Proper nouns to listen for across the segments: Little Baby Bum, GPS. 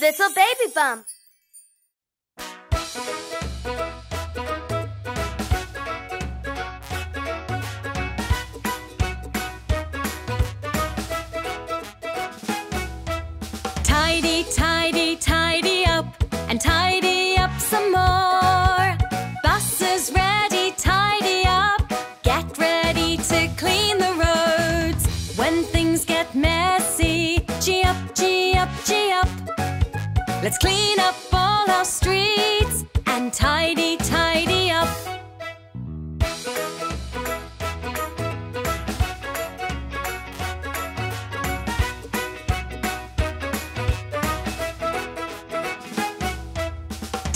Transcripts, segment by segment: Little Baby Bum. Tidy, tidy, tidy up, and tidy up some more. Bus is ready, tidy up, get ready to clean the roads. When things get messy, gee up, gee up, gee up. Let's clean up all our streets and tidy, tidy up.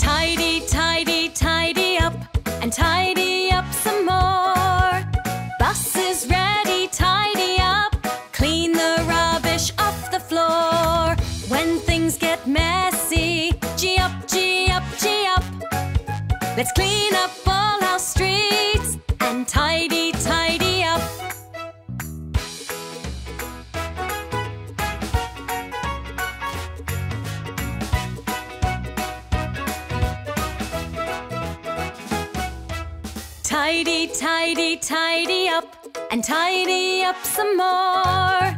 Tidy, tidy, tidy up, and tidy up some more. Bus is ready, tidy up, clean the rubbish off the floor. When things get messy, gee up, gee up, gee up. Let's clean up all our streets and tidy, tidy up. Tidy, tidy, tidy up, and tidy up some more.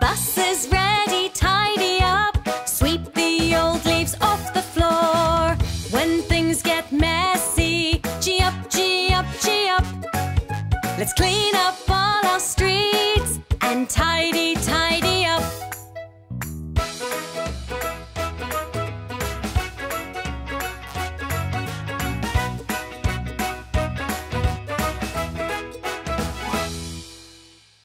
Bus is ready, tidy up, sweep the old leaves off the floor. When things get messy, gee up, gee up, gee up. Let's clean up all our streets and tidy